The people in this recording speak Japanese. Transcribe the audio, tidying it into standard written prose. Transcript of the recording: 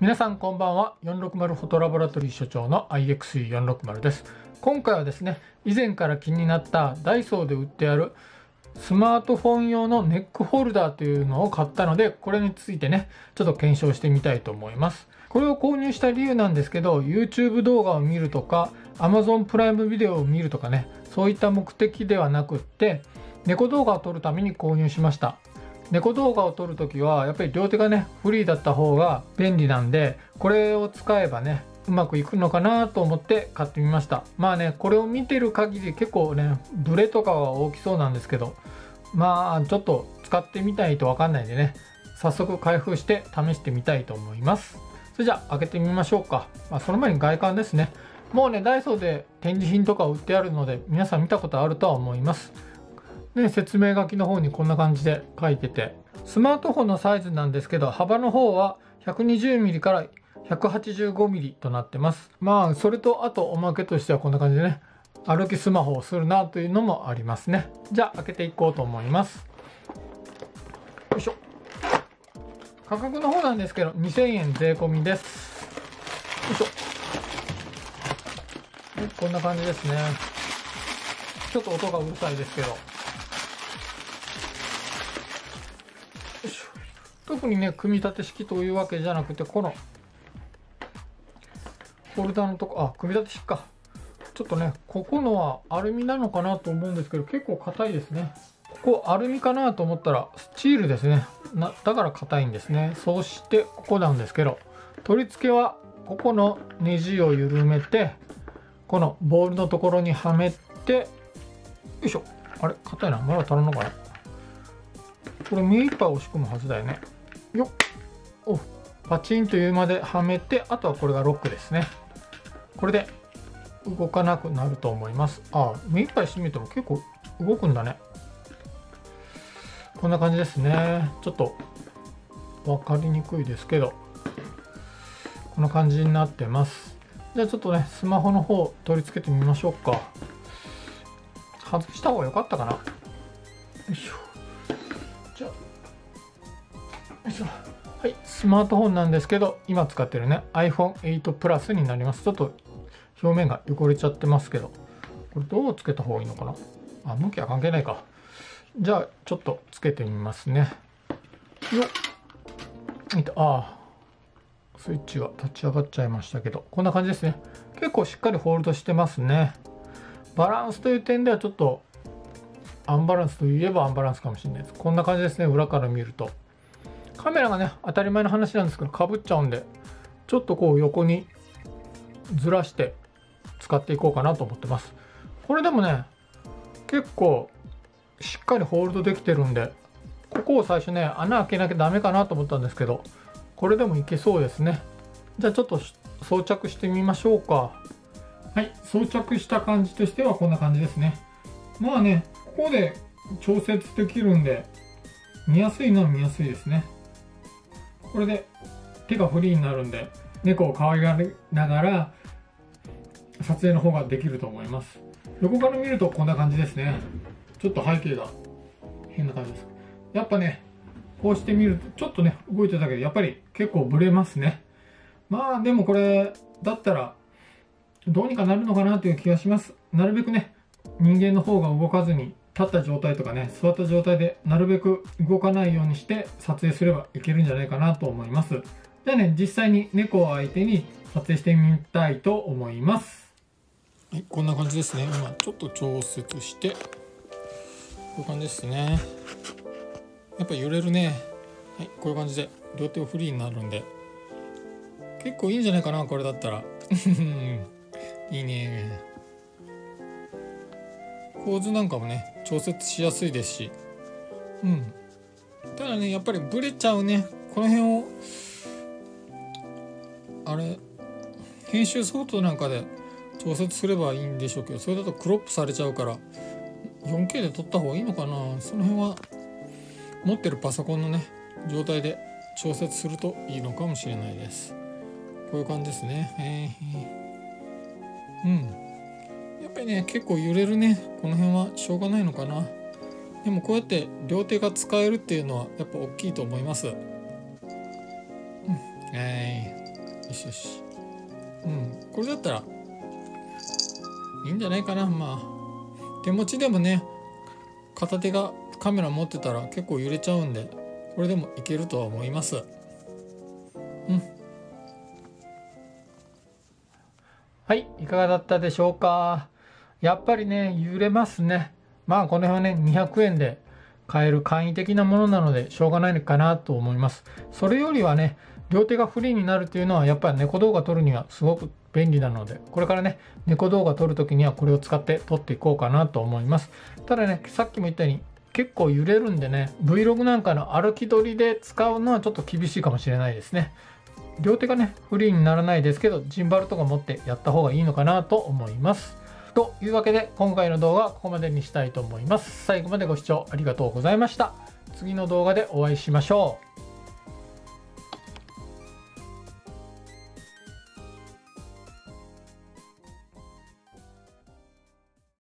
皆さんこんばんは。460フォトラボラトリー所長の IXE460 です。今回はですね、以前から気になったダイソーで売ってあるスマートフォン用のネックホルダーというのを買ったので、これについてねちょっと検証してみたいと思います。これを購入した理由なんですけど、 YouTube 動画を見るとか Amazon プライムビデオを見るとかね、そういった目的ではなくって猫動画を撮るために購入しました。猫動画を撮るときはやっぱり両手がねフリーだった方が便利なんで、これを使えばねうまくいくのかなと思って買ってみました。まあね、これを見てる限り結構ねブレとかは大きそうなんですけど、まあちょっと使ってみないと分かんないんでね、早速開封して試してみたいと思います。それじゃあ開けてみましょうか。まあ、その前に外観ですね。もうねダイソーで展示品とか売ってあるので皆さん見たことあるとは思います。で、説明書きの方にこんな感じで書いてて、スマートフォンのサイズなんですけど、幅の方は 120mm から 185mm となってます。まあそれとあとおまけとしてはこんな感じでね、歩きスマホをするなというのもありますね。じゃあ開けていこうと思います。よいしょ。価格の方なんですけど2,000円税込みです。よいしょ。こんな感じですね。ちょっと音がうるさいですけど、特にね組み立て式というわけじゃなくて、このホルダーのとこ、あ、組み立て式か。ちょっとねここのはアルミなのかなと思うんですけど、結構硬いですね。ここアルミかなと思ったらスチールですね。だから硬いんですね。そしてここなんですけど、取り付けはここのネジを緩めてこのボールのところにはめて、よいしょ。あれ硬いな、まだ足らんのかな。これ目いっぱい押し込むはずだよね。よっ、おパチンというまではめて、あとはこれがロックですね。これで動かなくなると思います。あ、目いっぱい閉めても結構動くんだね。こんな感じですね。ちょっと分かりにくいですけど、こんな感じになってます。じゃあちょっとねスマホの方取り付けてみましょうか。外した方が良かったかな。よいしょ。はい、スマートフォンなんですけど、今使ってるね iPhone 8 Plus になります。ちょっと表面が汚れちゃってますけど、これどうつけた方がいいのかな。あ、向きは関係ないか。じゃあちょっとつけてみますね。よっ、あー、スイッチが立ち上がっちゃいましたけど、こんな感じですね。結構しっかりホールドしてますね。バランスという点ではちょっとアンバランスといえばアンバランスかもしれないです。こんな感じですね、裏から見ると。カメラがね当たり前の話なんですけどかぶっちゃうんで、ちょっとこう横にずらして使っていこうかなと思ってます。これでもね結構しっかりホールドできてるんで、ここを最初ね穴開けなきゃダメかなと思ったんですけど、これでもいけそうですね。じゃあちょっと装着してみましょうか。はい、装着した感じとしてはこんな感じですね。まあね、ここで調節できるんで見やすいのは見やすいですね。これで手がフリーになるんで、猫を可愛がりながら撮影の方ができると思います。横から見るとこんな感じですね。ちょっと背景が変な感じです。やっぱねこうして見るとちょっとね動いてたけど、やっぱり結構ブレますね。まあでもこれだったらどうにかなるのかなという気がします。なるべくね人間の方が動かずに、立った状態とかね座った状態でなるべく動かないようにして撮影すればいけるんじゃないかなと思います。じゃあね、実際に猫を相手に撮影してみたいと思います。はい、こんな感じですね。今ちょっと調節してこういう感じですね。やっぱ揺れるね。はい、こういう感じで両手をフリーになるんで結構いいんじゃないかな、これだったらいいね。構図なんかもね調節しやすいですし、うん、ただねやっぱりブレちゃうね。この辺をあれ編集ソフトなんかで調節すればいいんでしょうけど、それだとクロップされちゃうから 4K で撮った方がいいのかな。その辺は持ってるパソコンのね状態で調節するといいのかもしれないです。こういう感じですね。うん、やっぱりね結構揺れるね。この辺はしょうがないのかな。でもこうやって両手が使えるっていうのはやっぱ大きいと思います。うん、よしよし、うん、これだったらいいんじゃないかな。まあ手持ちでもね、片手がカメラ持ってたら結構揺れちゃうんで、これでもいけるとは思います。うん、はい、いかがだったでしょうか。やっぱりね揺れますね。まあこの辺はね200円で買える簡易的なものなのでしょうがないかなと思います。それよりはね両手がフリーになるというのはやっぱり猫動画撮るにはすごく便利なので、これからね猫動画撮るときにはこれを使って撮っていこうかなと思います。ただねさっきも言ったように結構揺れるんでね、 Vlog なんかの歩き撮りで使うのはちょっと厳しいかもしれないですね。両手がねフリーにならないですけど、ジンバルとか持ってやった方がいいのかなと思います。というわけで今回の動画はここまでにしたいと思います。最後までご視聴ありがとうございました。次の動画でお会いしましょう。